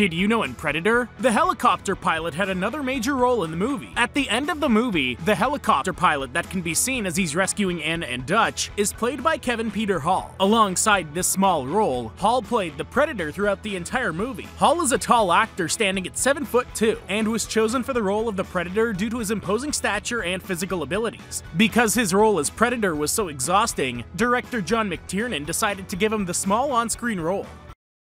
Did you know in Predator? The helicopter pilot had another major role in the movie. At the end of the movie, the helicopter pilot that can be seen as he's rescuing Anna and Dutch is played by Kevin Peter Hall. Alongside this small role, Hall played the Predator throughout the entire movie. Hall is a tall actor standing at 7'2" and was chosen for the role of the Predator due to his imposing stature and physical abilities. Because his role as Predator was so exhausting, director John McTiernan decided to give him the small on-screen role.